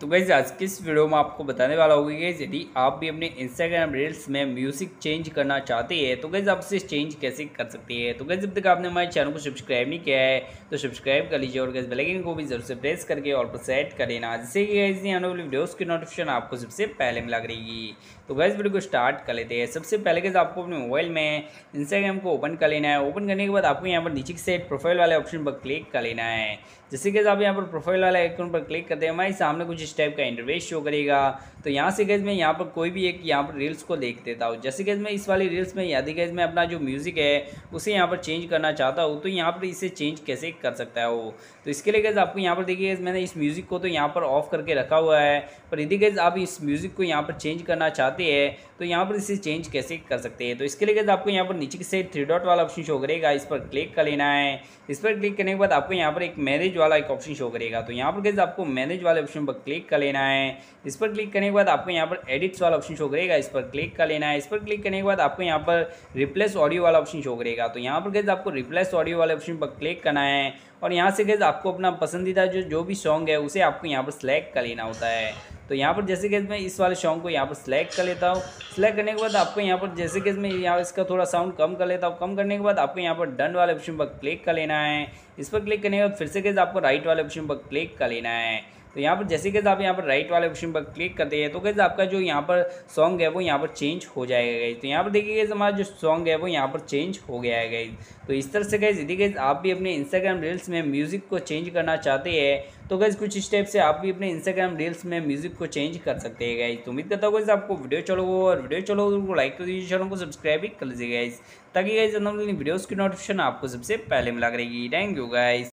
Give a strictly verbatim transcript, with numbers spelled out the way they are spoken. तो गाइज आज किस वीडियो में आपको बताने वाला होगा कि यदि आप भी अपने इंस्टाग्राम रील्स में म्यूजिक चेंज करना चाहते हैं तो गाइज आप इसे चेंज कैसे कर सकते हैं। तो गाइज जब तक आपने हमारे चैनल को सब्सक्राइब नहीं किया है तो सब्सक्राइब कर लीजिए और गाइज बेल आइकन को भी जरूर से प्रेस करके और पर सेट कर लेना, जिससे कि गाइज आने वाली वीडियोस की नोटिफिकेशन आपको सबसे पहले में लग रहेगी। तो गाइज वीडियो को स्टार्ट कर लेते हैं। सबसे पहले गाइज आपको अपने मोबाइल में इंस्टाग्राम को ओपन कर लेना है। ओपन करने के बाद आपको यहाँ पर नीचे से प्रोफाइल वाले ऑप्शन पर क्लिक कर लेना है। जैसे गाइज आप यहाँ पर प्रोफाइल वाले आइकन पर क्लिक करते हैं, हमारे सामने कुछ इस टाइप का इंटरफेस शो करेगा। तो यहाँ से गाइस मैं यहाँ पर कोई भी एक यहाँ पर रील्स को देख देता हूँ। जैसे गाइस मैं इस वाली रील्स में यदि गाइस मैं अपना जो म्यूज़िक है उसे यहाँ पर चेंज करना चाहता हूँ तो यहाँ पर इसे चेंज कैसे कर सकता है वो, तो इसके लिए गाइस आपको यहाँ पर देखिए मैंने इस म्यूज़िक को तो यहाँ पर ऑफ करके रखा हुआ है, पर यदि गाइस आप इस म्यूज़िक को यहाँ पर चेंज करना चाहते हैं तो यहाँ पर इसे चेंज कैसे कर सकते हैं। तो इसके लिए गाइस आपको यहाँ पर नीचे से थ्री डॉट वाला ऑप्शन शो करेगा, इस पर क्लिक कर लेना है। इस पर क्लिक करने के बाद आपको यहाँ पर एक मैनेज वाला एक ऑप्शन शो करेगा। तो यहाँ पर गाइस आपको मैनेज वाले ऑप्शन पर क्लिक कर लेना है। इस पर क्लिक करने के बाद आपको यहाँ पर एडिट्स वाला ऑप्शन शो करेगा, इस पर क्लिक कर लेना है। इस पर क्लिक करने के बाद आपको यहाँ पर रिप्लेस ऑडियो वाला ऑप्शन शो करेगा। तो यहाँ पर गाइस आपको रिप्लेस ऑडियो वाले ऑप्शन पर क्लिक करना है और यहाँ से गाइस आपको अपना पसंदीदा जो जो भी सॉन्ग है उसे आपको यहाँ पर सेलेक्ट कर लेना होता है। तो यहाँ पर जैसे कि मैं इस वाले सॉन्ग को यहाँ पर सिलेक्ट कर लेता हूँ। सिलेक्ट करने के बाद आपको यहाँ पर जैसे कि मैं यहाँ इसका थोड़ा साउंड कम कर लेता हूँ। कम करने के बाद आपको यहाँ पर डन वाले ऑप्शन पर क्लिक कर लेना है। इस पर क्लिक करने के बाद फिर से गाइस आपको राइट वाले ऑप्शन पर क्लिक कर लेना है। तो यहाँ पर जैसे कि आप यहाँ पर राइट वाले ऑप्शन पर क्लिक करते हैं तो गाइस आपका जो यहाँ पर सॉन्ग है वो यहाँ पर चेंज हो जाएगा गाइस। तो यहाँ पर देखिए गाइस हमारा जो सॉन्ग है वो यहाँ पर चेंज हो गया है गाइस। तो इस तरह से गाइस यदि गाइस आप भी अपने इंस्टाग्राम रील्स में म्यूज़िक को चेंज करना चाहते हैं तो गाइस कुछ स्टेप से आप भी अपने इंस्टाग्राम रील्स में म्यूज़िक को चेंज कर सकते हैं गाइस। तो उम्मीद करता हूँ गाइस आपको वीडियो चलो और वीडियो चलो उनको लाइक कर दीजिए, चैनल को सब्सक्राइब भी कर लीजिए गाइस, ताकि गाइस वीडियोज़ की नोटिफिकेशन आपको सबसे पहले मिला करेगी। Thank you guys.